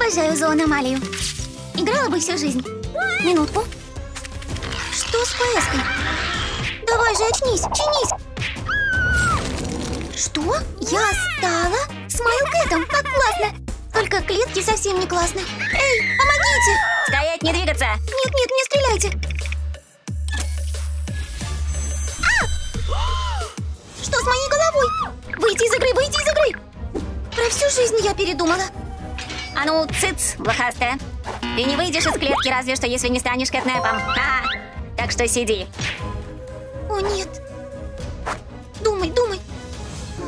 Обожаю зоономалию. Играла бы всю жизнь. Минутку. Что с поездкой? Давай же очнись, чинись. Что? Я стала Смайл Кэтом? Как классно! Только клетки совсем не классны. Эй, помогите! Стоять, не двигаться! Нет, нет, не стреляйте! А! Что с моей головой? Выйди из игры, выйди из игры! Про всю жизнь я передумала. А ну, цыц, блохастая. Ты не выйдешь из клетки, разве что если не станешь Кэтнэпом. А, так что сиди. О, нет. Думай, думай.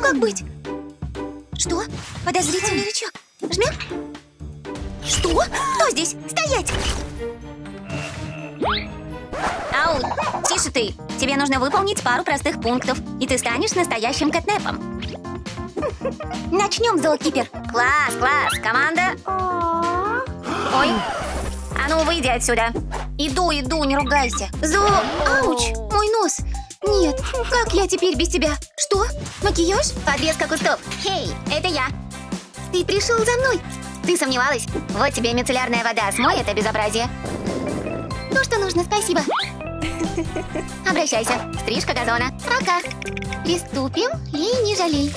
Как быть? Что? Подозрительный рычаг. Жмем? Что? Кто здесь? Стоять! Ау, тише ты. Тебе нужно выполнить пару простых пунктов, и ты станешь настоящим Кэтнэпом. Начнем, Зоокипер. Класс, класс. Команда. Ой. А ну, выйди отсюда. Иду, иду, не ругайся. Зо... Ауч, мой нос. Нет, как я теперь без тебя? Что? Макияж? Подвеска кустов. Хей, это я. Ты пришел за мной. Ты сомневалась? Вот тебе мицеллярная вода. Смой это безобразие. То, что нужно, спасибо. Обращайся. Стрижка газона. Пока. Приступим и не жалей.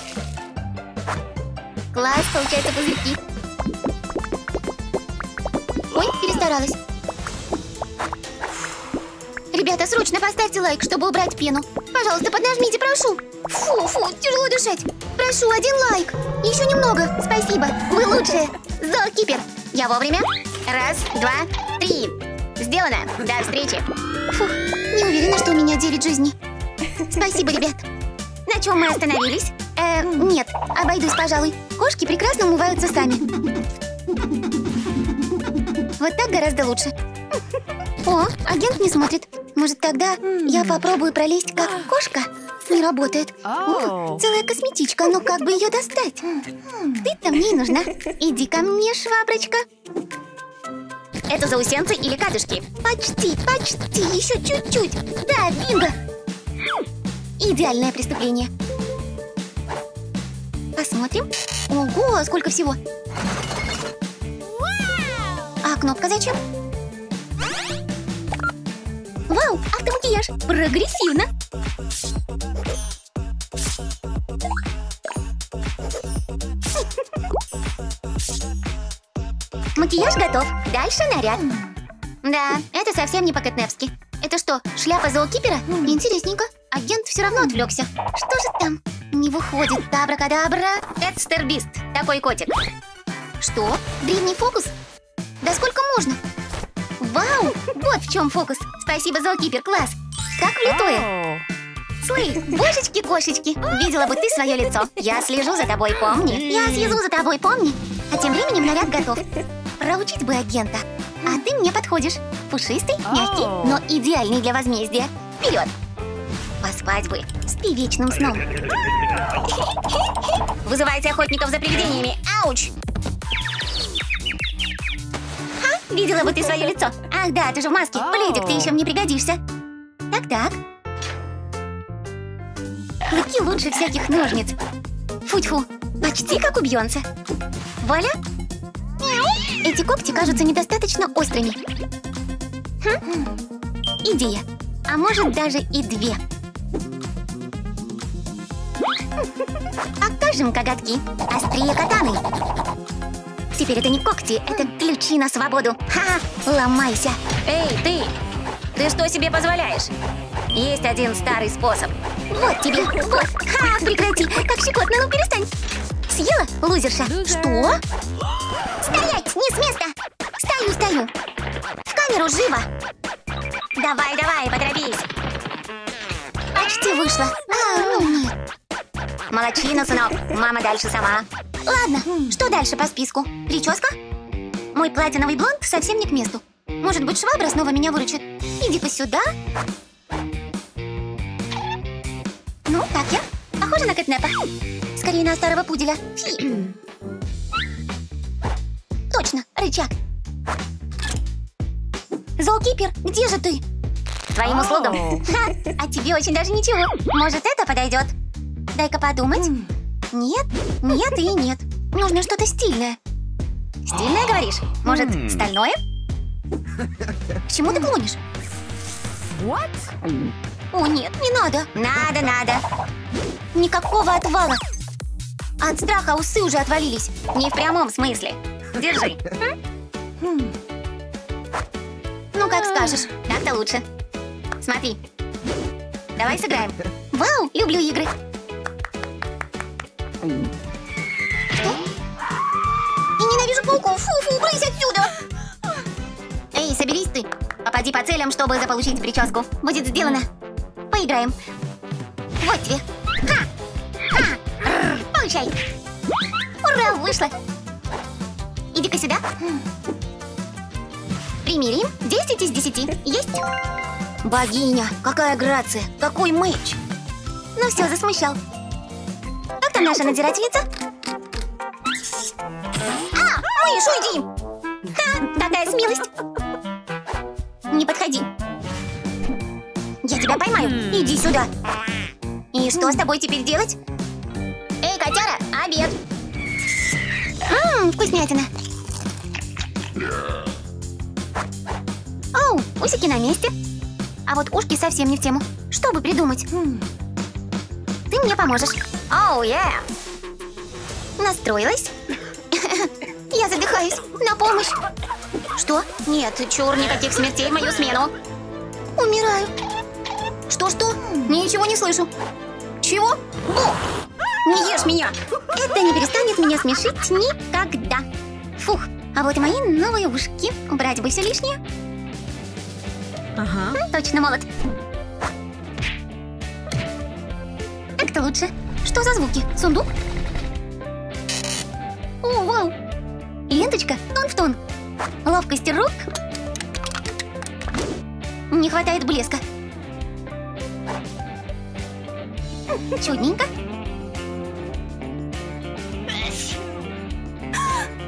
Класс, получается пузырьки. Ой, перестаралась. Ребята, срочно поставьте лайк, чтобы убрать пену. Пожалуйста, поднажмите, прошу. Фу, фу, тяжело дышать. Прошу, один лайк. Еще немного. Спасибо. Вы лучшие. Зоокипер. Я вовремя. Раз, два, три. Сделано. До встречи. Фух, не уверена, что у меня 9 жизней. Спасибо, ребят. На чем мы остановились? Нет, обойдусь, пожалуй. Кошки прекрасно умываются сами. Вот так гораздо лучше. О, агент не смотрит. Может, тогда я попробую пролезть как кошка? Не работает. О, целая косметичка, но как бы ее достать? Ты-то мне и нужна. Иди ко мне, шваброчка. Это заусенцы или катышки? Почти, почти, еще чуть-чуть. Да, бинго. Идеальное преступление. Посмотрим. Ого, сколько всего. А кнопка зачем? Вау, автомакияж. Прогрессивно. Макияж готов. Дальше наряд. Да, это совсем не по-кэтнэпски. Это что, шляпа Зоокипера? Интересненько. Агент все равно отвлекся. Что же там? Не выходит. Табра-кадабра. Это стербист. Такой котик. Что? Древний фокус? Да сколько можно? Вау! Вот в чем фокус. Спасибо, Зоокипер. Класс. Как влитое. Слышь, божечки-кошечки. Видела бы ты свое лицо. Я слежу за тобой, помни. Я слежу за тобой, помни. А тем временем наряд готов. Проучить бы агента. А ты мне подходишь. Пушистый, мягкий, но идеальный для возмездия. Вперед! Поспать бы. Спи вечным сном. Вызывайте охотников за привидениями. Ауч! А, видела бы ты свое лицо. Ах да, ты же в маске. Бледик, ты еще мне пригодишься. Так-так. Клыки лучше всяких ножниц. Фу-фу, почти как у Бьонса. Вуаля! Эти когти кажутся недостаточно острыми. Хм? Идея. А может, даже и две. Окажем коготки. Острее катаны. Теперь это не когти, это ключи на свободу. Ха! Ломайся. Эй, ты! Ты что себе позволяешь? Есть один старый способ. Вот тебе, вот. Ха! Прекрати! Как щекотно, ну перестань. Съела, лузерша? Что? Стоять! Не с места! Стою, стою. В камеру, живо. Давай, давай, поторопись. Почти вышла. А, ну нет. Молодчина, сынок. Мама дальше сама. Ладно, что дальше по списку? Прическа? Мой платиновый блонд совсем не к месту. Может быть, швабра снова меня выручит. Иди-ка сюда. Ну, как я? Похоже на Кэтнэпа. Скорее, на старого пуделя. Фи. Точно, рычаг. Зоокипер, где же ты? Твоим услугам. Ха, а тебе очень даже ничего. Может, это подойдет? Дай-ка подумать. Нет, нет и нет. Нужно что-то стильное. Стильное, говоришь? Может, стальное? К чему ты клонишь? What? О, нет, не надо. Надо, надо. Никакого отвала. От страха усы уже отвалились. Не в прямом смысле. Держи. Ну, как скажешь. Так-то лучше. Смотри. Давай сыграем. Вау, люблю игры. Что? И ненавижу пауков. Фу-фу, брысь отсюда. Эй, соберись ты. Попади по целям, чтобы заполучить прическу. Будет сделано. Поиграем. Вот тебе. Ха! Ха! Ррр, получай. Ура, вышло. Иди-ка сюда. Примерим. 10 из 10. Есть. Богиня, какая грация, какой мэч. Ну все, засмущал. Как там наша надирательница? А, мышь, уйди. Ха, такая смелость. Не подходи. Я тебя поймаю. Иди сюда. И что с тобой теперь делать? Эй, котяра, обед. Вкуснятина. Оу, усики на месте. А вот ушки совсем не в тему. Что бы придумать? Ты мне поможешь. Оу, yeah. Настроилась? Я задыхаюсь. На помощь. Что? Нет, чур, никаких смертей в мою смену. Умираю. Что-что? Ничего не слышу. Чего? Бог! Не ешь меня! Это не перестанет меня смешить никогда. Фух, а вот и мои новые ушки. Убрать бы все лишнее. Ага. Точно молод. Так-то лучше. Что за звуки? Сундук? О, вау! Ленточка тон в тон. Ловкость рук. Не хватает блеска. Чудненько.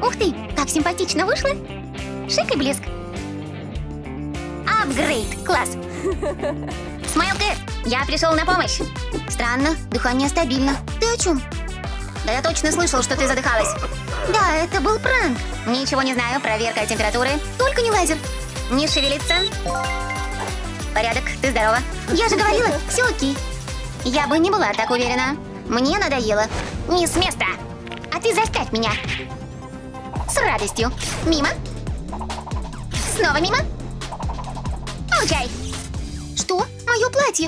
Ух ты, как симпатично вышло. Шик и блеск. Апгрейд, класс. Смайл Кэт, я пришел на помощь. Странно, дыхание стабильно. Ты о чем? Да я точно слышал, что ты задыхалась. Да, это был пранк. Ничего не знаю, проверка температуры. Только не лазер. Не шевелиться. Порядок, ты здорова. Я же говорила, все окей. Я бы не была так уверена. Мне надоело. Не с места. А ты заставь меня. С радостью. Мимо. Снова мимо. Получай. Что? Мое платье.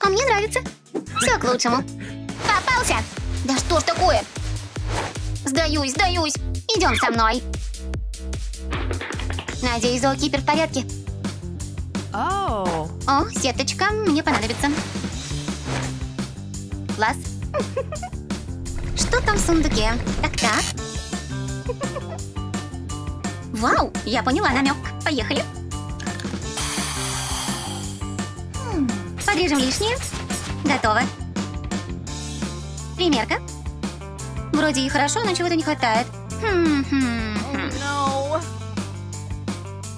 А мне нравится. Все к лучшему. Попался. Да что ж такое? Сдаюсь, сдаюсь. Идем со мной. Надеюсь, зоокипер в порядке. О, сеточка мне понадобится. Класс. Что там в сундуке? Так-так. Вау, я поняла намек. Поехали. Подрежем лишнее. Готово. Примерка. Вроде и хорошо, но чего-то не хватает.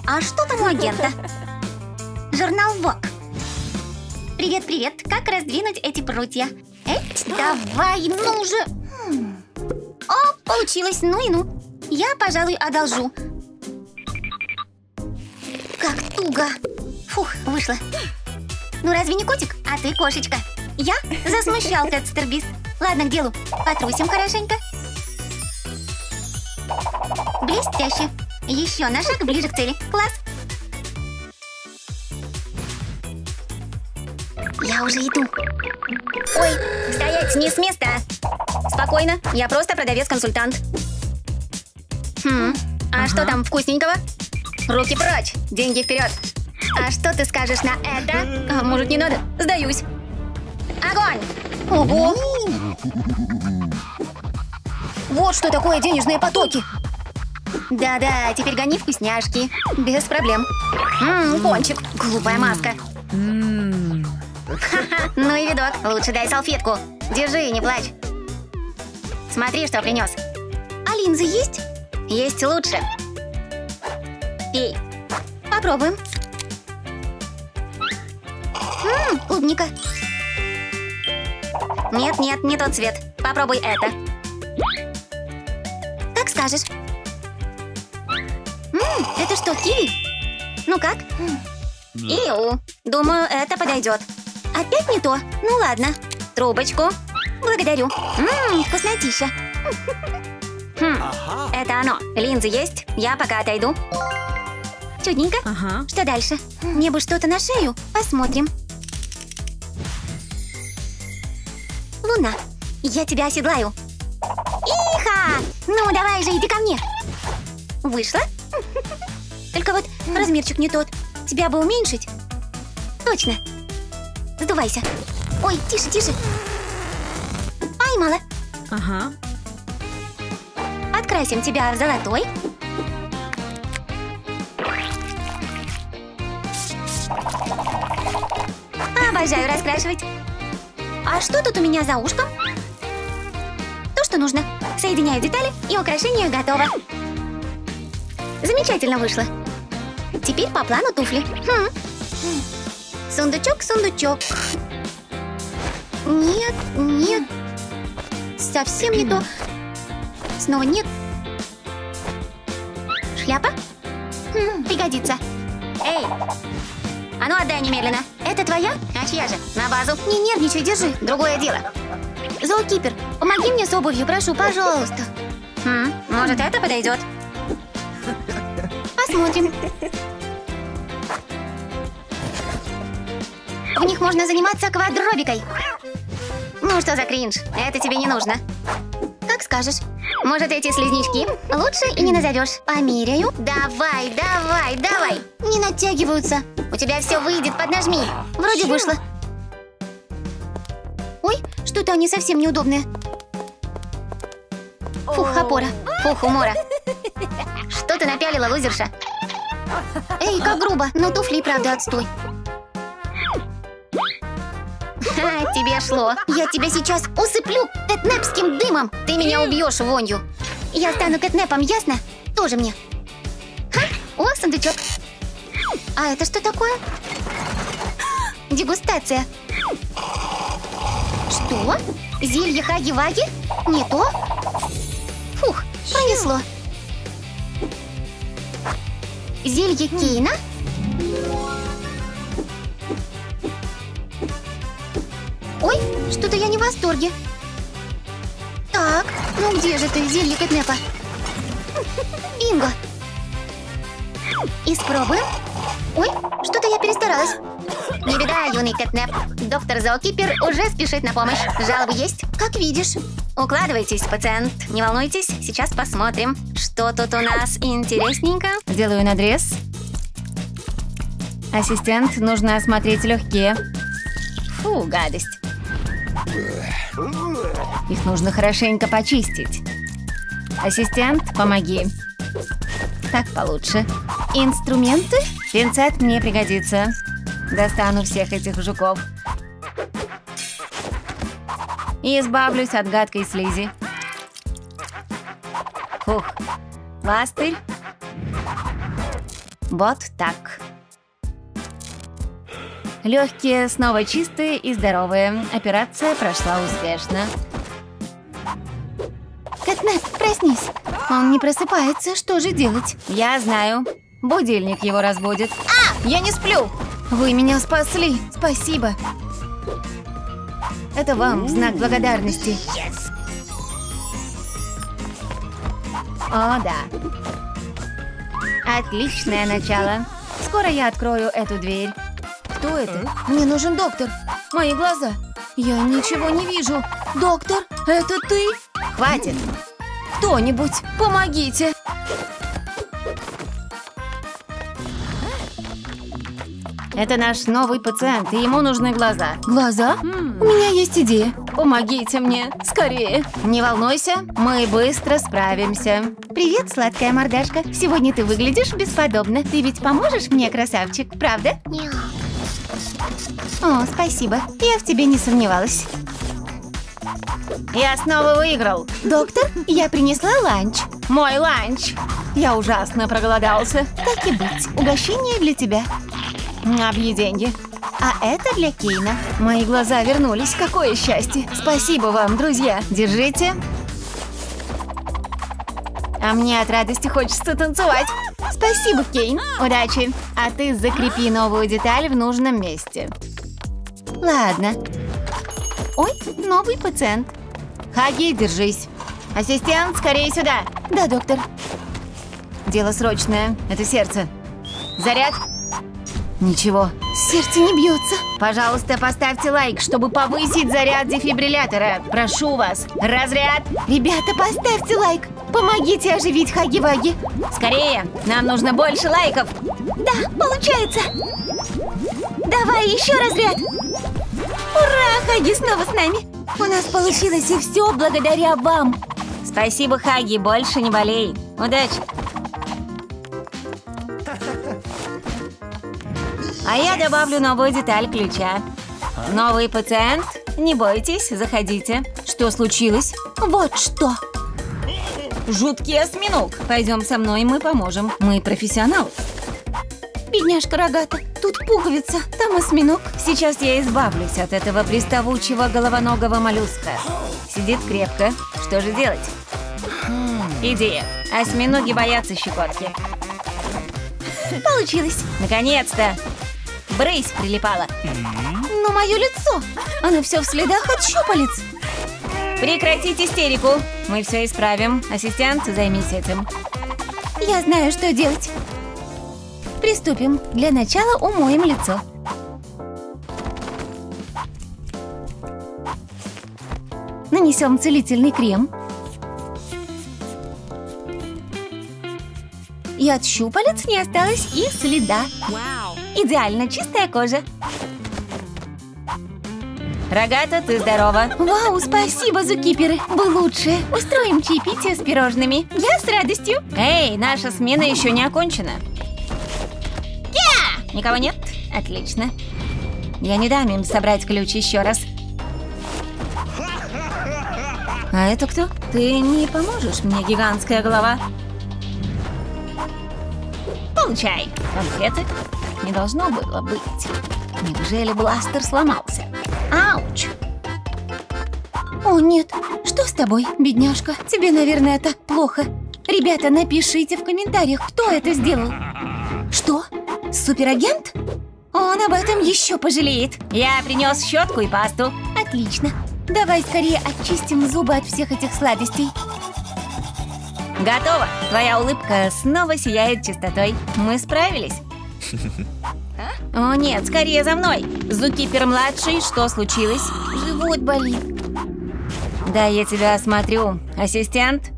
А что там у агента? Журнал Vogue. Привет-привет. Как раздвинуть эти прутья? Давай, ну же. О, получилось. Ну и ну. Я, пожалуй, одолжу. Как туго. Фух, вышло. Ну разве не котик? А ты кошечка. Я засмущал этот стербист. Ладно, к делу. Потрусим хорошенько. Блестяще. Еще на шаг ближе к цели. Класс. Я уже иду. Ой, стоять, не с места. Спокойно, я просто продавец-консультант. А что там вкусненького? Руки прочь, деньги вперед. А что ты скажешь на это? Может, не надо? Сдаюсь. Огонь! Ого! Вот что такое денежные потоки. Да-да, теперь гони вкусняшки. Без проблем. Пончик, глупая маска. Ха-ха, ну и видок. Лучше дай салфетку. Держи, не плачь. Смотри, что принес. А линзы есть? Есть лучше. Пей. Попробуем. Клубника. Нет-нет, не тот цвет. Попробуй это. скажешь? Это что, киви? Ну как? Иу, думаю, это подойдет. Опять не то? Ну ладно. Трубочку. Благодарю. Вкуснотища. Это оно. Линзы есть? Я пока отойду. Чудненько. Что дальше? Мне бы что-то на шею. Посмотрим. Луна, я тебя оседлаю. Иха! Ну, давай же, иди ко мне. Вышла? Только вот размерчик не тот. Тебя бы уменьшить? Точно. Сдувайся. Ой, тише, тише. Поймала. Открасим тебя в золотой. Обожаю раскрашивать. А что тут у меня за ушком? То, что нужно. Соединяю детали, и украшение готово. Замечательно вышло. Теперь по плану туфли. Сундучок, сундучок. Нет, нет. Совсем не то. Снова нет. Шляпа? Пригодится. Эй! А ну отдай немедленно. Это твоя? А чья же? На базу. Не нервничай, держи. Другое дело. Зооукипер, помоги мне с обувью, прошу, пожалуйста. Может, это подойдет? Посмотрим. В них можно заниматься квадробикой. Ну что за кринж? Это тебе не нужно. Как скажешь. Может, эти слизнички? Лучше и не назовешь. Померяю. Давай, давай, давай. Не натягиваются. У тебя все выйдет, поднажми. Вроде вышло. Ой, что-то они совсем неудобные. Фух, опора. Фух, умора. Что ты напялила, лузерша? Эй, как грубо. Но туфли, правда, отстой. Ха, тебе шло. Я тебя сейчас усыплю кэтнепским дымом. Ты меня убьешь вонью. Я стану кэтнепом, ясно? Тоже мне. Ха, о, сундучок. А это что такое? Дегустация. Что? Зелье хаги-ваги? Не то? Фух, пронесло. Зелье Кейна? Ой, что-то я не в восторге. Так, ну где же ты, зелье Кэтнепа? Бинго. Испробуем. Ой, что-то я перестаралась. Не беда, юный Кэтнеп. Доктор Зоокипер уже спешит на помощь. Жалобы есть? Как видишь. Укладывайтесь, пациент. Не волнуйтесь, сейчас посмотрим. Что тут у нас интересненько? Делаю надрез. Ассистент, нужно осмотреть легкие. Фу, гадость. Их нужно хорошенько почистить. Ассистент, помоги. Так получше. Инструменты? Пинцет мне пригодится. Достану всех этих жуков. И избавлюсь от гадкой слизи. Фух. Пластырь. Вот так. Легкие снова чистые и здоровые. Операция прошла успешно. Кэтнеп, проснись. Он не просыпается. Что же делать? Я знаю. Будильник его разбудит. А! Я не сплю. Вы меня спасли. Спасибо. Это вам в знак благодарности. О, да. Отличное начало. Скоро я открою эту дверь. Кто это? Мне нужен доктор. Мои глаза. Я ничего не вижу. Доктор, это ты? Хватит. Кто-нибудь, помогите. Это наш новый пациент, и ему нужны глаза. Глаза? У меня есть идея. Помогите мне, скорее. Не волнуйся, мы быстро справимся. Привет, сладкая мордашка. Сегодня ты выглядишь бесподобно. Ты ведь поможешь мне, красавчик, правда? Нет. О, спасибо. Я в тебе не сомневалась. Я снова выиграл. Доктор, я принесла ланч. Мой ланч. Я ужасно проголодался. Так и быть. Угощение для тебя. Объи деньги. А это для Кейна. Мои глаза вернулись. Какое счастье. Спасибо вам, друзья. Держите. А мне от радости хочется танцевать. Спасибо, Кейн. Удачи. А ты закрепи новую деталь в нужном месте. Ладно. Ой, новый пациент. Хаги, держись. Ассистент, скорее сюда. Да, доктор. Дело срочное. Это сердце. Заряд? Ничего. Сердце не бьется. Пожалуйста, поставьте лайк, чтобы повысить заряд дефибриллятора. Прошу вас. Разряд. Ребята, поставьте лайк. Помогите оживить Хаги-Ваги. Скорее. Нам нужно больше лайков. Да, получается. Давай еще разряд. Ура, Хаги снова с нами. У нас получилось, и все благодаря вам. Спасибо, Хаги. Больше не болей. Удачи. А я добавлю новую деталь ключа. Новый пациент. Не бойтесь, заходите. Что случилось? Вот что. Жуткий осьминог. Пойдем со мной, мы поможем. Мы профессионал. Бедняжка рогата. Тут пуговица, там осьминог. Сейчас я избавлюсь от этого приставучего головоногого моллюска. Сидит крепко. Что же делать? Идея. Осьминоги боятся щекотки. Получилось. Наконец-то. Брысь прилипала. Но мое лицо. Оно все в следах от щупалец. Прекратить истерику. Мы все исправим. Ассистент, займись этим. Я знаю, что делать. Приступим. Для начала умоем лицо. Нанесем целительный крем. И от щупалец не осталось и следа. Идеально чистая кожа. Рогата, ты здорова. Вау, спасибо, зукиперы. Вы лучше. Устроим чаепитие с пирожными. Я с радостью. Эй, наша смена еще не окончена. Я! Никого нет? Отлично. Я не дам им собрать ключ еще раз. А это кто? Ты не поможешь мне, гигантская голова. Получай. Конфеты. Не должно было быть. Неужели бластер сломался? Ауч! О, нет. Что с тобой, бедняжка? Тебе, наверное, так плохо. Ребята, напишите в комментариях, кто это сделал. Что? Суперагент? Он об этом еще пожалеет. Я принес щетку и пасту. Отлично. Давай скорее очистим зубы от всех этих сладостей. Готово. Твоя улыбка снова сияет чистотой. Мы справились. О нет, скорее за мной. Зукипер-младший, что случилось? Живот болит. Да, я тебя осмотрю. Ассистент?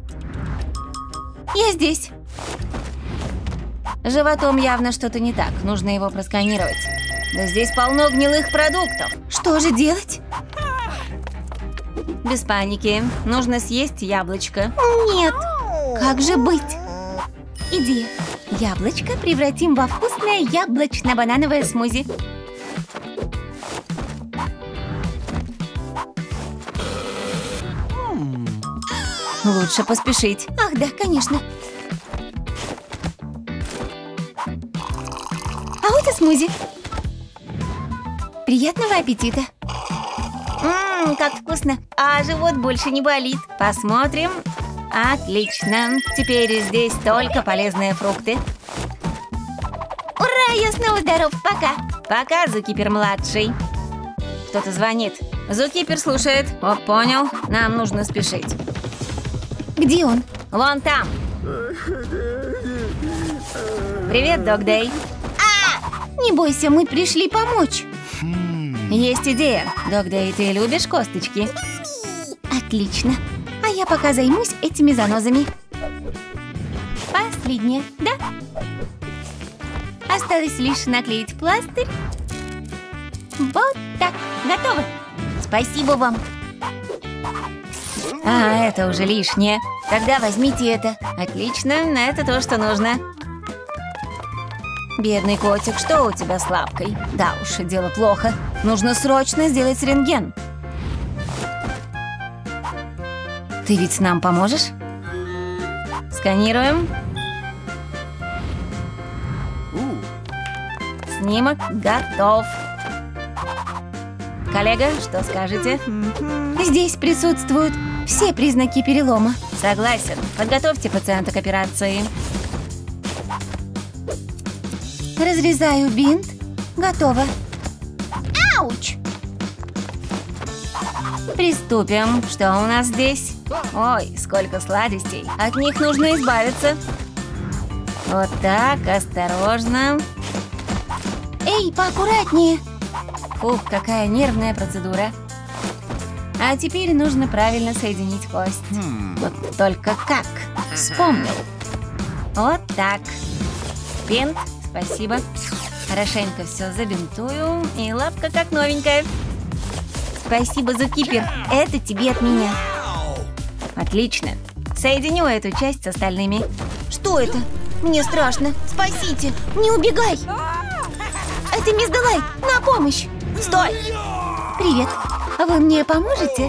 Я здесь. Животом явно что-то не так. Нужно его просканировать. Да здесь полно гнилых продуктов. Что же делать? Без паники. Нужно съесть яблочко. Нет. Как же быть? Идея. Яблочко превратим во вкусное яблочно-банановое смузи. Лучше поспешить. Ах, да, конечно. А вот и смузи. Приятного аппетита. Ммм, как вкусно. А живот больше не болит. Посмотрим. Отлично. Теперь здесь только полезные фрукты. Ура, я снова здоров. Пока. Пока, Зукипер-младший. Кто-то звонит. Зукипер слушает. О, понял. Нам нужно спешить. Где он? Вон там. Привет, Догдей. Не бойся, мы пришли помочь. Есть идея. Догдей, ты любишь косточки? Отлично. Я пока займусь этими занозами. Последнее, да? Осталось лишь наклеить пластырь. Вот так. Готово. Спасибо вам. А, это уже лишнее. Тогда возьмите это. Отлично, это то, что нужно. Бедный котик, что у тебя с лапкой? Да уж, дело плохо. Нужно срочно сделать рентген. Ты ведь нам поможешь? Сканируем. Снимок готов. Коллега, что скажете? Здесь присутствуют все признаки перелома. Согласен. Подготовьте пациента к операции. Разрезаю бинт. Готово. Ауч! Приступим. Что у нас здесь? Ой, сколько сладостей. От них нужно избавиться. Вот так, осторожно. Эй, поаккуратнее. Фух, какая нервная процедура. А теперь нужно правильно соединить кость. Вот только как? Вспомнил. Вот так. Бинт, спасибо. Хорошенько все забинтую. И лапка как новенькая. Спасибо, Зооkeeper. Это тебе от меня. Отлично. Соединю эту часть с остальными. Что это? Мне страшно. Спасите. Не убегай. Это мисс Делай. На помощь. Стой. Привет. Вы мне поможете?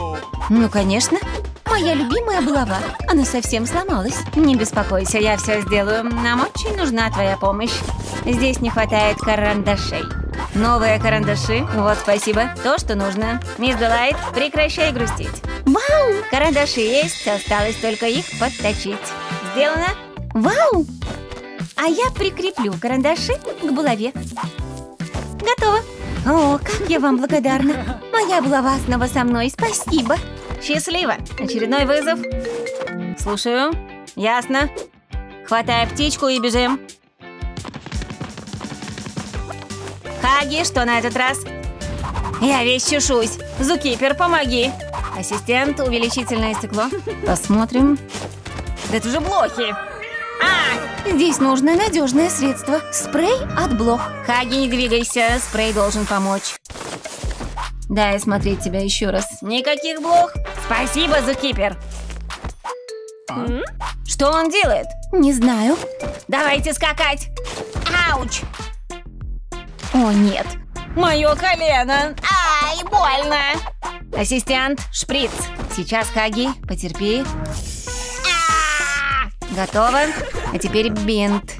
Ну, конечно. Моя любимая булава. Она совсем сломалась. Не беспокойся, я все сделаю. Нам очень нужна твоя помощь. Здесь не хватает карандашей. Новые карандаши. Вот, спасибо. То, что нужно. Мисс Делайт, прекращай грустить. Вау! Карандаши есть, осталось только их подточить. Сделано? Вау! А я прикреплю карандаши к булаве. Готово. О, как я вам благодарна. Моя булава снова со мной, спасибо. Счастливо. Очередной вызов. Слушаю. Ясно. Хватай птичку и бежим. Хаги, что на этот раз? Я весь чешусь. Зооkeeper, помоги. Ассистент, увеличительное стекло. Посмотрим. Да это же блохи. Здесь нужно надежное средство. Спрей от блох. Хаги, не двигайся. Спрей должен помочь. Дай смотреть тебя еще раз. Никаких блох. Спасибо, Зооkeeper. Что он делает? Не знаю. Давайте скакать. Ауч. О, нет. Мое колено. Ай, больно. Ассистент, шприц. Сейчас, Хаги, потерпи. Готово. А теперь бинт.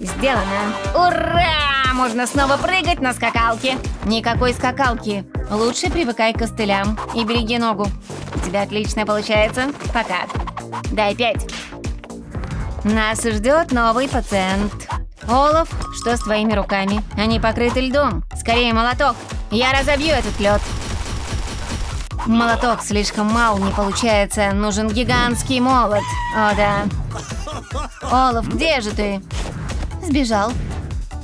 Сделано. Ура! Можно снова прыгать на скакалке. Никакой скакалки. Лучше привыкай к костылям и береги ногу. У тебя отлично получается. Пока. Дай 5. Нас ждет новый пациент. Олаф, что с твоими руками? Они покрыты льдом. Скорее молоток. Я разобью этот лед. Молоток слишком мал, не получается. Нужен гигантский молот. О, да. Олаф, где же ты? Сбежал.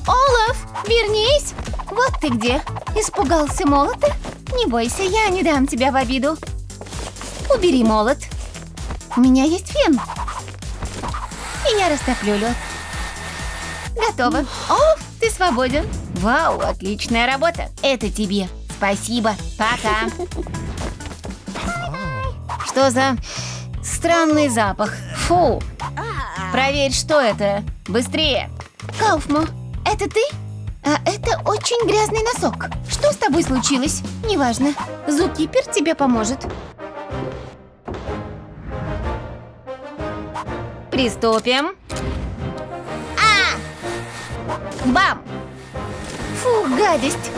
Олаф, вернись! Вот ты где. Испугался молота? Не бойся, я не дам тебя в обиду. Убери молот. У меня есть фен. И я растоплю лед. Готово. Олаф, ты свободен. Вау, отличная работа. Это тебе. Спасибо. Пока. Что за странный запах? Фу! Проверь, что это. Быстрее. Кауфма, это ты? А это очень грязный носок. Что с тобой случилось? Неважно. Зооkeeper тебе поможет. Приступим. Бам! Фу, гадость.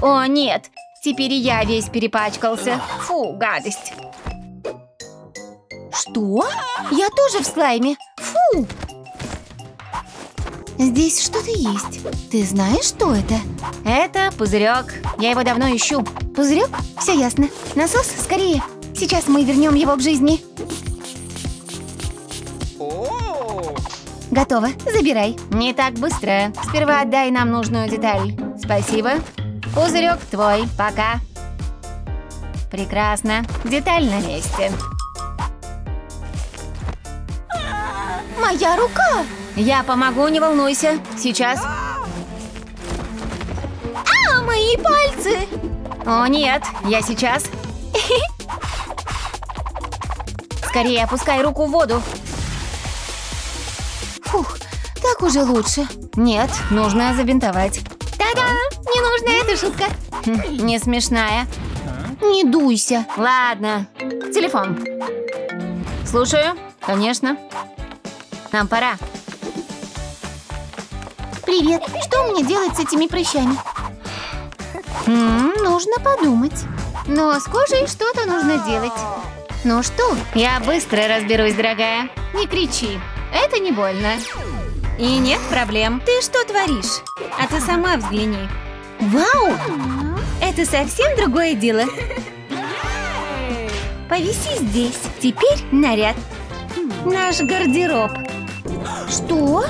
О, нет. Теперь и я весь перепачкался. Фу, гадость. Что? Я тоже в слайме. Фу! Здесь что-то есть. Ты знаешь, что это? Это пузырек. Я его давно ищу. Пузырек? Все ясно. Насос, скорее. Сейчас мы вернем его к жизни. Готово. Забирай. Не так быстро. Сперва отдай нам нужную деталь. Спасибо. Пузырек твой. Пока. Прекрасно. Деталь на месте. Моя рука! Я помогу, не волнуйся. Сейчас. А, мои пальцы! О, нет. Я сейчас. Скорее опускай руку в воду. Фух, так уже лучше. Нет, нужно забинтовать. Та-дам! Не нужна эта шутка. Не смешная. Не дуйся. Ладно. Телефон. Слушаю. Конечно. Нам пора. Привет. Что мне делать с этими прыщами? Нужно подумать. Но с кожей что-то нужно делать. Ну что? Я быстро разберусь, дорогая. Не кричи. Это не больно. И нет проблем. Ты что творишь? А ты сама взгляни. Вау! Это совсем другое дело. Повиси здесь. Теперь наряд. Наш гардероб. Что?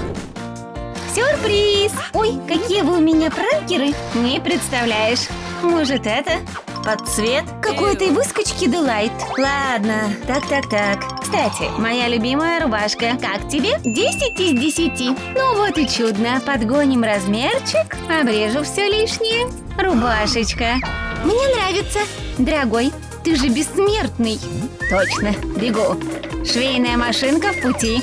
Сюрприз! Ой, какие вы у меня пранкеры! Не представляешь. Может, это? Под цвет? Какой-то выскочки Делайт. Ладно, так. Кстати, моя любимая рубашка. Как тебе? 10 из 10. Ну вот и чудно. Подгоним размерчик. Обрежу все лишнее. Рубашечка. Мне нравится. Дорогой, ты же бессмертный. Точно, бегу. Швейная машинка в пути.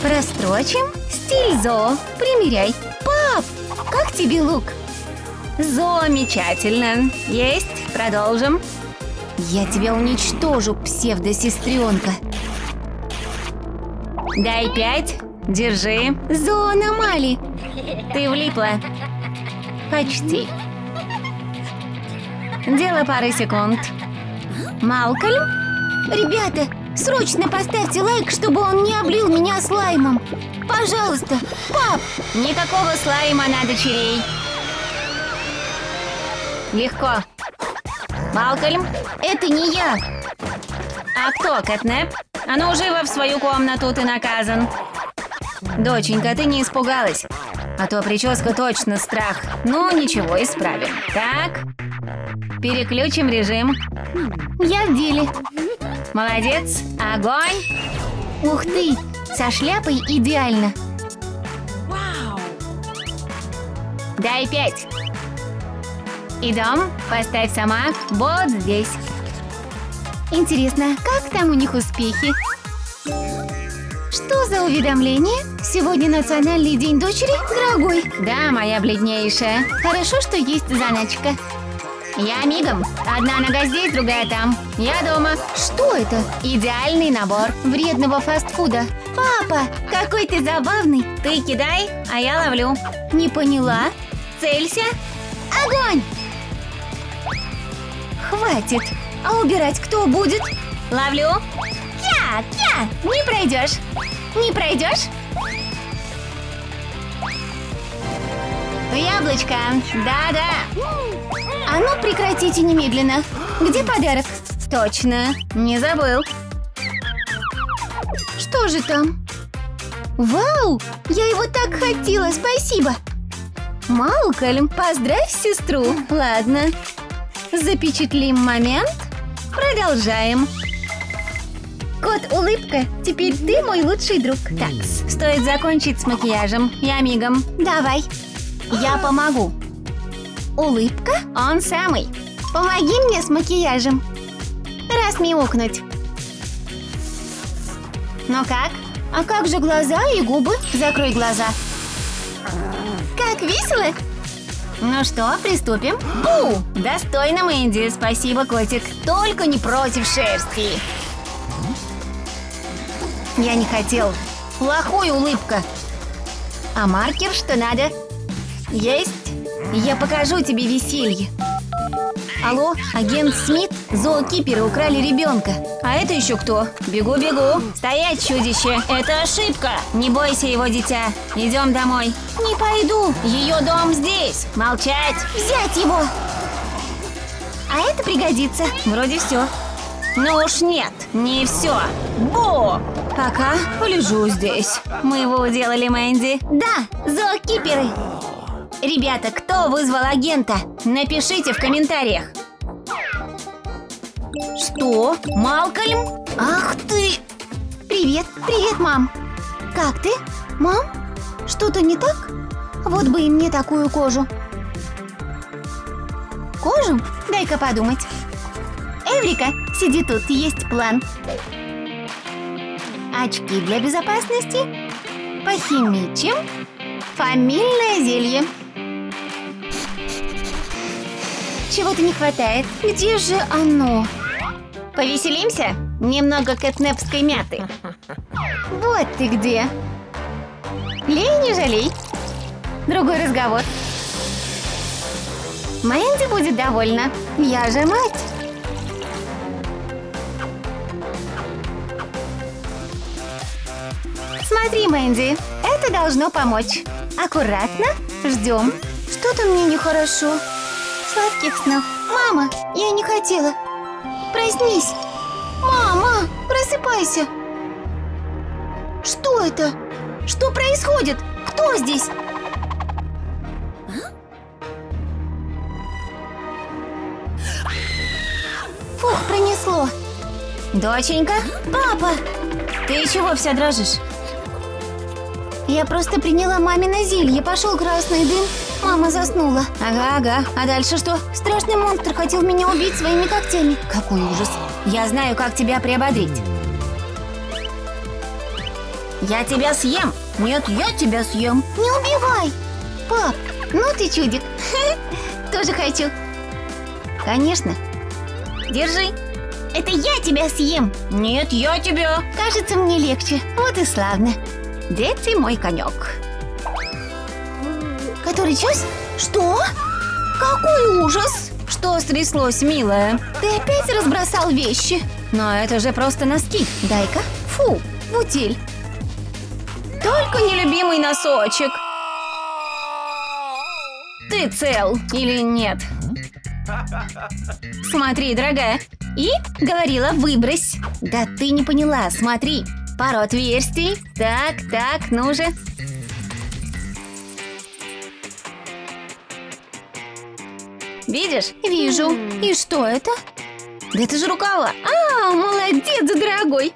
Прострочим. Стиль зоо. Примеряй. Пап, как тебе лук? Замечательно. Есть. Продолжим. Я тебя уничтожу, псевдосестренка. Дай 5. Держи. Зона Мали. Ты влипла. Почти. Дело пары секунд. Малкольм? Ребята, срочно поставьте лайк, чтобы он не облил меня слаймом. Пожалуйста. Пап! Никакого слайма на дочерей. Легко. Малкольм, это не я. А кто, Кэтнеп? А ну, живо в свою комнату, ты наказан. Доченька, ты не испугалась? А то прическа точно страх. Ну, ничего, исправим. Так, переключим режим. Я в деле. Молодец, огонь. Ух ты, со шляпой идеально. Вау. Дай 5. Идем, поставь сама, вот здесь. Интересно, как там у них успехи? Что за уведомление? Сегодня национальный день дочери, дорогой. Да, моя бледнейшая. Хорошо, что есть заначка. Я мигом. Одна нога здесь, другая там. Я дома. Что это? Идеальный набор вредного фастфуда. Папа, какой ты забавный. Ты кидай, а я ловлю. Не поняла. Целься. Огонь! Хватит. А убирать кто будет? Ловлю. Я. Не пройдешь. Не пройдешь? Яблочко. Да. А ну прекратите немедленно. Где подарок? Точно. Не забыл. Что же там? Вау! Я его так хотела. Спасибо. Малкольм, поздравь сестру. Ладно. Запечатлим момент. Продолжаем. Кот улыбка, теперь ты мой лучший друг. Такс. Стоит закончить с макияжем. Я мигом. Давай. Я помогу. Улыбка? Он самый. Помоги мне с макияжем. Раз мяукнуть. Ну как? А как же глаза и губы? Закрой глаза. Как весело! Ну что, приступим? Бу! Достойно, Мэнди. Спасибо, котик. Только не против шерсти. Я не хотел. Плохой улыбка. А маркер что надо? Есть. Я покажу тебе веселье. Алло, агент Смит? Зоокиперы украли ребенка. А это еще кто? Бегу. Стоять, чудище. Это ошибка. Не бойся его, дитя. Идем домой. Не пойду. Ее дом здесь. Молчать. Взять его. А это пригодится. Вроде все. Ну уж нет. Не все. Бо. Пока полежу здесь. Мы его уделали, Мэнди. Да, зоокиперы. Ребята, кто вызвал агента? Напишите в комментариях. Что? Малкольм? Ах ты! Привет, мам. Как ты? Мам? Что-то не так? Вот бы и мне такую кожу. Кожу? Дай-ка подумать. Эврика, сиди тут, есть план. Очки для безопасности. Похимичим. Фамильное зелье. Чего-то не хватает. Где же оно? Повеселимся? Немного кэтнепской мяты. Вот ты где. Лей, не жалей. Другой разговор. Мэнди будет довольна. Я же мать. Смотри, Мэнди, это должно помочь. Аккуратно, ждем. Что-то мне нехорошо. Сладких снов. Мама, я не хотела. Проснись. Мама, просыпайся. Что это? Что происходит? Кто здесь? Фух, пронесло. Доченька? Папа! Ты чего вся дрожишь? Я просто приняла мамино зелье, пошел красный дым, мама заснула. Ага. А дальше что? Страшный монстр хотел меня убить своими когтями. Какой ужас. Я знаю, как тебя приободрить. Я тебя съем. Нет, я тебя съем. Не убивай. Пап, ну ты чудик. Тоже хочу. Конечно. Держи. Это я тебя съем. Нет, я тебя. Кажется, мне легче. Вот и славно. Дети, мой конек. Который час? Что? Какой ужас! Что стряслось, милая? Ты опять разбросал вещи. Но это же просто носки. Дай-ка. Фу, бутиль. Только нелюбимый носочек. Ты цел или нет? Смотри, дорогая. И говорила, выбрось. Да ты не поняла, смотри. Пару отверстий. Так, ну же. Видишь? Вижу. И что это? Да это же рукава. А, молодец, дорогой.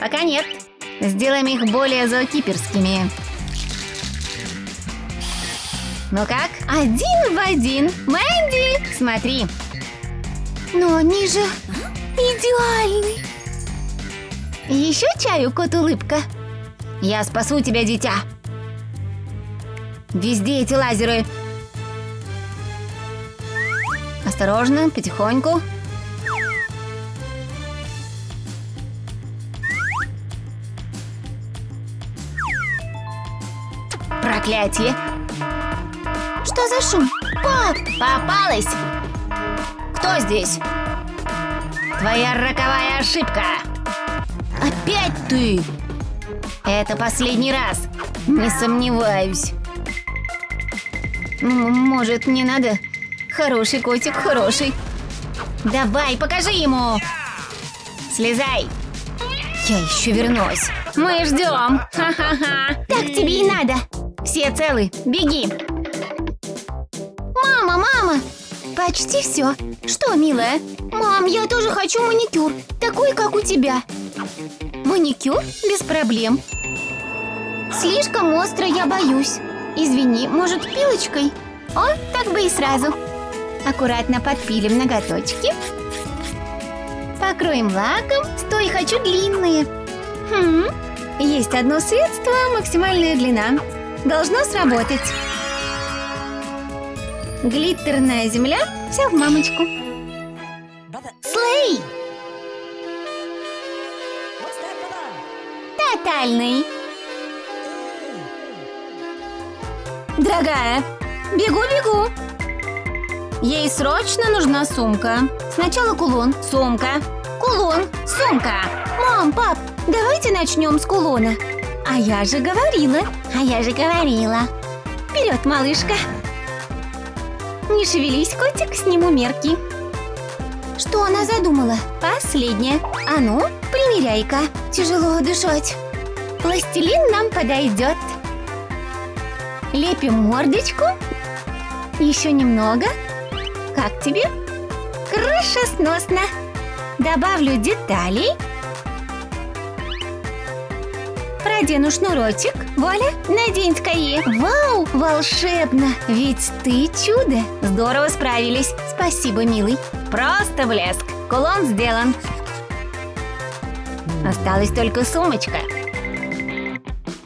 Пока нет. Сделаем их более зоокиперскими. Ну как? Один в один. Мэнди, смотри. Но они же идеальны. Еще чаю, кот улыбка. Я спасу тебя, дитя. Везде эти лазеры. Осторожно, потихоньку. Проклятие. Что за шум? Пап! Попалась! Кто здесь? Твоя роковая ошибка. Опять ты! Это последний раз. Не сомневаюсь. Может, не надо? Хороший котик, хороший. Давай, покажи ему. Слезай. Я еще вернусь. Мы ждем. Ха-ха-ха. Так тебе и надо. Все целы. Беги. Мама. Почти все. Что, милая? Мам, я тоже хочу маникюр. Такой, как у тебя. Маникюр? Без проблем. Слишком остро, я боюсь. Извини, может, пилочкой? О, так бы и сразу. Аккуратно подпилим ноготочки. Покроем лаком. Стой, хочу длинные. Есть одно средство, максимальная длина. Должно сработать. Глиттерная земля вся в мамочку. Слей! Тотальный. Дорогая, бегу. Ей срочно нужна сумка. Сначала кулон, сумка, кулон, сумка. Мам, пап, давайте начнем с кулона. А я же говорила. Вперед, малышка. Не шевелись, котик, сниму мерки. Что она задумала? Последняя. А ну, примеряй-ка. Тяжело дышать. Пластилин нам подойдет. Лепим мордочку. Еще немного. Как тебе? Крышесносно. Добавлю деталей. Продену шнурочек. Вуаля, надень скорее. Вау, волшебно. Ведь ты чудо. Здорово справились. Спасибо, милый. Просто блеск. Кулон сделан. Осталась только сумочка.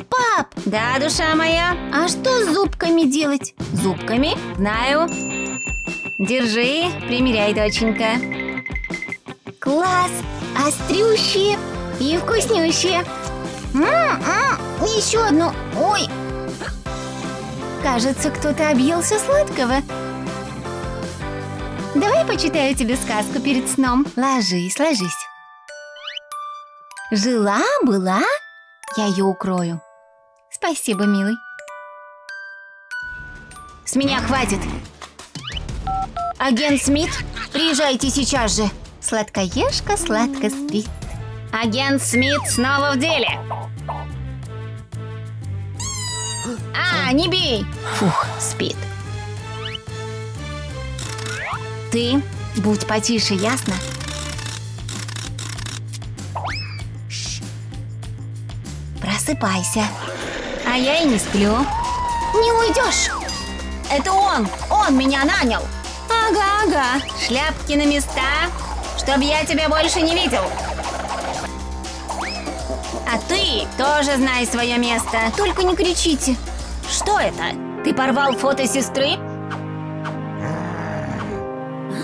Пап! Да, душа моя. А что с зубками делать? Зубками? Знаю. Держи, примеряй, доченька. Класс! Острющие и вкуснющие. Еще одну. Ой! Кажется, кто-то объелся сладкого. Давай почитаю тебе сказку перед сном. Ложись, ложись. Жила-была, я ее укрою. Спасибо, милый. С меня хватит. Агент Смит, приезжайте сейчас же. Сладкоежка сладко спит. Агент Смит снова в деле. А, не бей. Фух, спит. Ты будь потише, ясно? Просыпайся. А я и не сплю. Не уйдешь. Это он. Он меня нанял. Ага, ага. Шляпки на места, чтобы я тебя больше не видел. А ты тоже знай свое место. Только не кричите. Что это? Ты порвал фото сестры?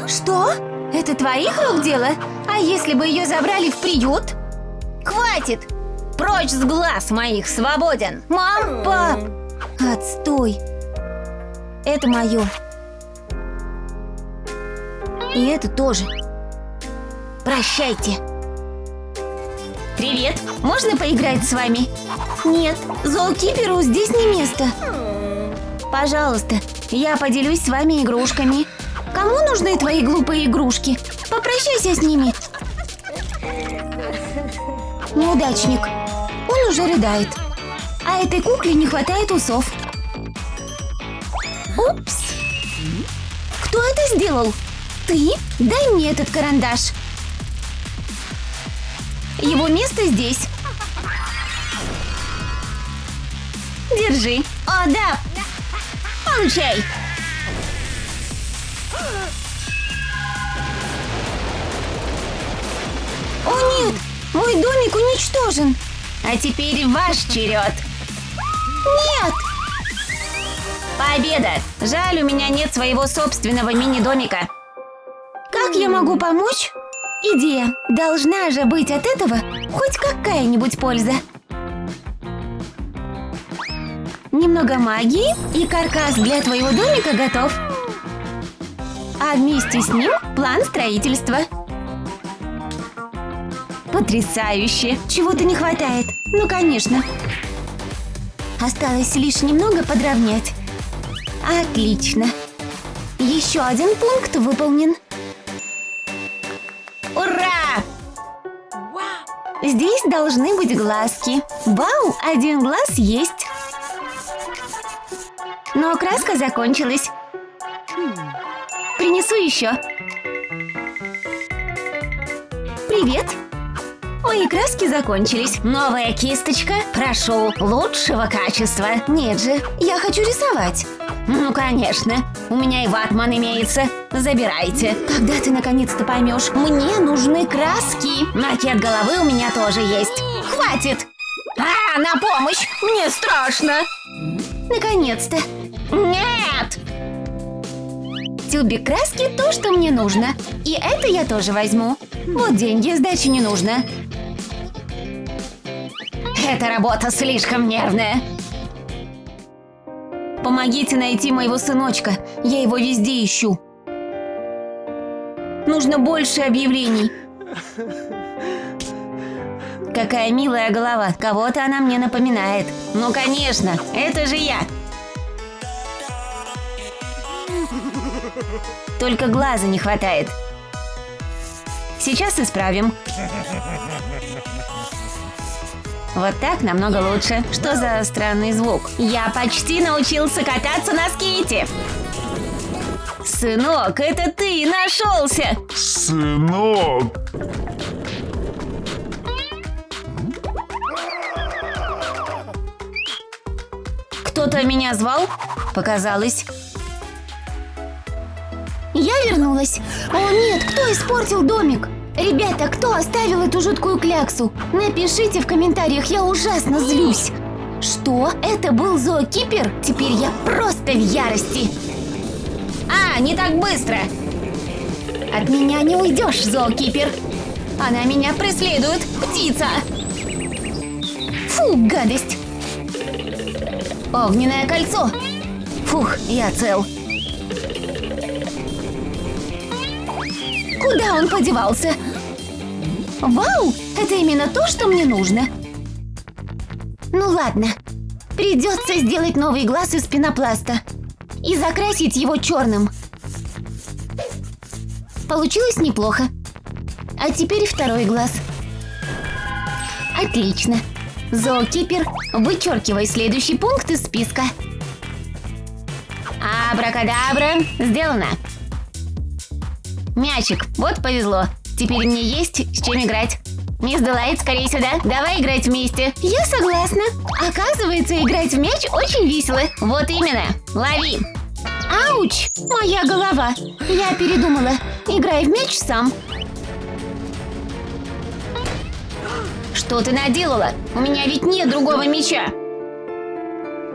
Что? Это твоих рук дело? А если бы ее забрали в приют? Хватит! Прочь с глаз моих, свободен! Мам, пап! Отстой! Это мое. И это тоже. Прощайте. Привет! Можно поиграть с вами? Нет, зоокиперу здесь не место. Пожалуйста, я поделюсь с вами игрушками. Кому нужны твои глупые игрушки? Попрощайся с ними. Неудачник. Он уже рыдает. А этой кукле не хватает усов. Упс. Кто это сделал? Ты? Дай мне этот карандаш. Его место здесь. Держи. О, да. Получай. О, нет! Мой домик уничтожен! А теперь ваш черед! Нет! Победа! Жаль, у меня нет своего собственного мини-домика. Как я могу помочь? Идея! Должна же быть от этого хоть какая-нибудь польза. Немного магии, и каркас для твоего домика готов. А вместе с ним план строительства. Потрясающе! Чего-то не хватает. Ну, конечно. Осталось лишь немного подровнять. Отлично. Еще один пункт выполнен. Ура! Здесь должны быть глазки. Вау, один глаз есть. Но краска закончилась. Принесу еще. Привет. Мои краски закончились. Новая кисточка. Прошу, лучшего качества. Нет же, я хочу рисовать. Ну, конечно. У меня и ватман имеется. Забирайте. Когда ты наконец-то поймешь? Мне нужны краски. Макет головы у меня тоже есть. Хватит. А, на помощь. Мне страшно. Наконец-то. Нет. Тюбик краски – то, что мне нужно. И это я тоже возьму. Вот деньги, сдачи не нужно. Эта работа слишком нервная. Помогите найти моего сыночка. Я его везде ищу. Нужно больше объявлений. Какая милая голова. Кого-то она мне напоминает. Ну, конечно, это же я. Только глаза не хватает. Сейчас исправим. Вот так намного лучше. Что за странный звук? Я почти научился кататься на скейте. Сынок, это ты нашелся! Сынок! Кто-то меня звал? Показалось. Я вернулась. О нет, кто испортил домик? Ребята, кто оставил эту жуткую кляксу? Напишите в комментариях, я ужасно злюсь. Что? Это был зоокипер? Теперь я просто в ярости. А, не так быстро. От меня не уйдешь, зоокипер. Она меня преследует, птица. Фу, гадость. Огненное кольцо. Фух, я цел. Куда он подевался? Вау! Это именно то, что мне нужно. Ну ладно. Придется сделать новый глаз из пенопласта. И закрасить его черным. Получилось неплохо. А теперь второй глаз. Отлично. Зоокипер, вычеркивай следующий пункт из списка. Абракадабра, сделано. Мячик, вот повезло. Теперь мне есть с чем играть. Мисс Делайт, скорее сюда. Давай играть вместе. Я согласна. Оказывается, играть в мяч очень весело. Вот именно. Лови. Ауч! Моя голова. Я передумала. Играй в мяч сам. Что ты наделала? У меня ведь нет другого мяча.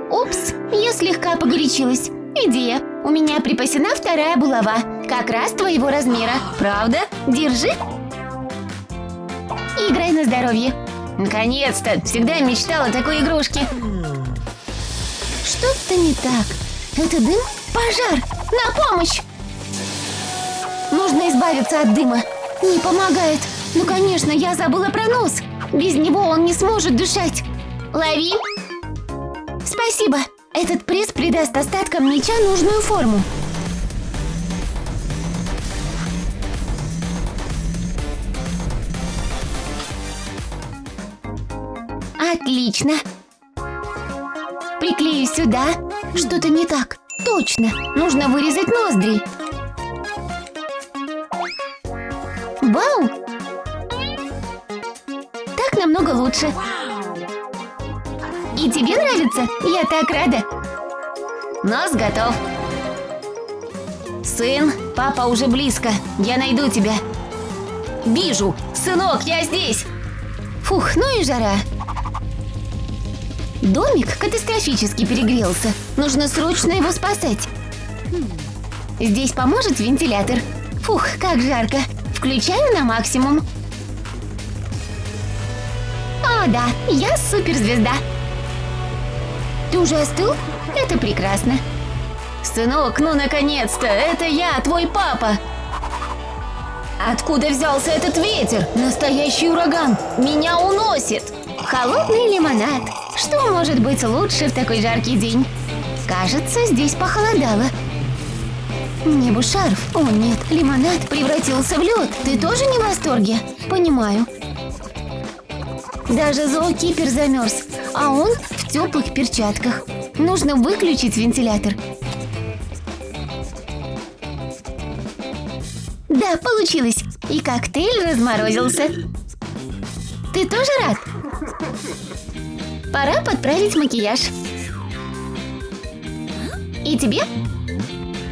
Упс, я слегка погорячилась. Идея. У меня припасена вторая булава. Как раз твоего размера. Правда? Держи. И играй на здоровье. Наконец-то! Всегда мечтала о такой игрушке. Что-то не так. Это дым? Пожар! На помощь! Нужно избавиться от дыма. Не помогает. Ну, конечно, я забыла про нос. Без него он не сможет дышать. Лови. Спасибо. Этот приз придаст остаткам мяча нужную форму. Отлично. Приклею сюда. Что-то не так. Точно. Нужно вырезать ноздри. Вау! Так намного лучше. И тебе нравится? Я так рада. Нос готов. Сын, папа уже близко. Я найду тебя. Вижу. Сынок, я здесь. Фух, ну и жара. Домик катастрофически перегрелся. Нужно срочно его спасать. Здесь поможет вентилятор. Фух, как жарко. Включаю на максимум. О, да, я суперзвезда. Ты уже остыл? Это прекрасно. Сынок, ну наконец-то! Это я, твой папа! Откуда взялся этот ветер? Настоящий ураган! Меня уносит! Холодный лимонад. Что может быть лучше в такой жаркий день? Кажется, здесь похолодало. Мне бы шарф. О нет, лимонад превратился в лед. Ты тоже не в восторге? Понимаю. Даже зоокипер замерз, а он в теплых перчатках. Нужно выключить вентилятор. Да, получилось. И коктейль разморозился. Ты тоже рад? Пора подправить макияж. И тебе?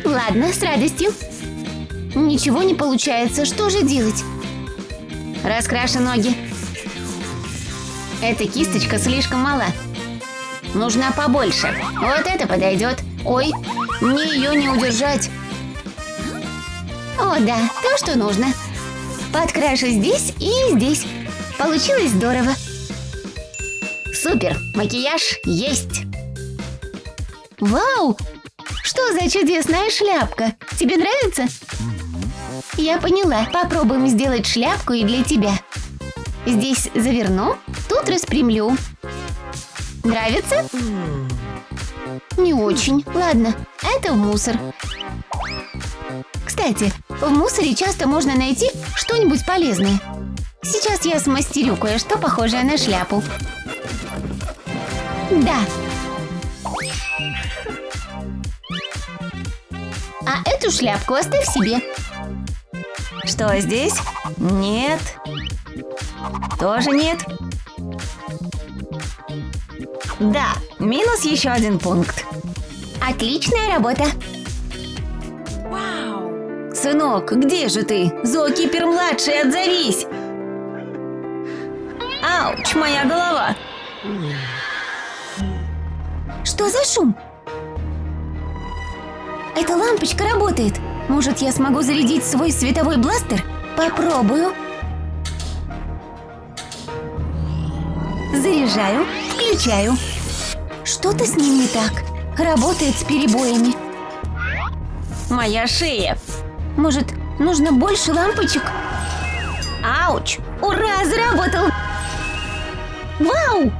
Ладно, с радостью. Ничего не получается. Что же делать? Раскрашу ноги. Эта кисточка слишком мала. Нужна побольше. Вот это подойдет. Ой, мне ее не удержать. О, да, то, что нужно. Подкрашу здесь и здесь. Получилось здорово. Супер, макияж есть. Вау, что за чудесная шляпка. Тебе нравится? Я поняла. Попробуем сделать шляпку и для тебя. Здесь заверну, тут распрямлю. Нравится? Не очень. Ладно, это в мусор. Кстати, в мусоре часто можно найти что-нибудь полезное. Сейчас я смастерю кое-что похожее на шляпу. Да. А эту шляпку оставь себе. Что здесь? Нет. Тоже нет. Да, минус еще один пункт. Отличная работа. Вау. Сынок, где же ты? Зоокипер-младший, отзовись. Ауч, моя голова. Что за шум? Эта лампочка работает. Может, я смогу зарядить свой световой бластер? Попробую. Заряжаю, включаю. Что-то с ним не так. Работает с перебоями. Моя шея. Может, Нужно больше лампочек. Ауч! Ура, заработал! Вау!